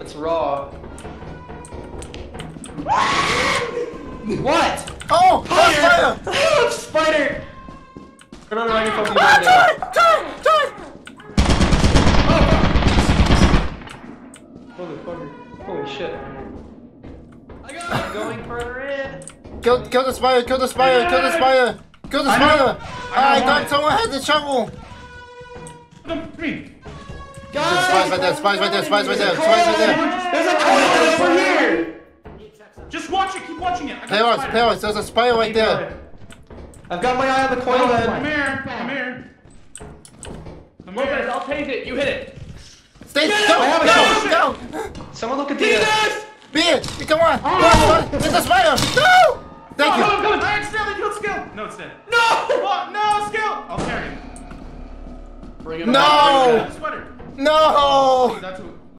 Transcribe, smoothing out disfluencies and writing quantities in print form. It's raw. What? Oh! Spider! Oh, spider! I don't know how you fucking die. Holy fucker. Holy shit. I got it. Going further in. Kill the spider! Kill the spider! Kill the spider! Kill the spider! I thought someone had the shovel! Spies right there, spies right there, spies right there, spies right there. There's a spider over here! Just watch it, keep watching it. Paris, there's a spider right there. I've got my eye on the coil head. Come here, come here. Come here. I'll take it, you hit it. Stay still, go, go. Someone look at the end. Bitch, come on. It's a spider. No! Thank you. Come on, Alright, Skill, you skill. No, it's dead. No! No, Skill! I'll carry him. Bring him out. No! No!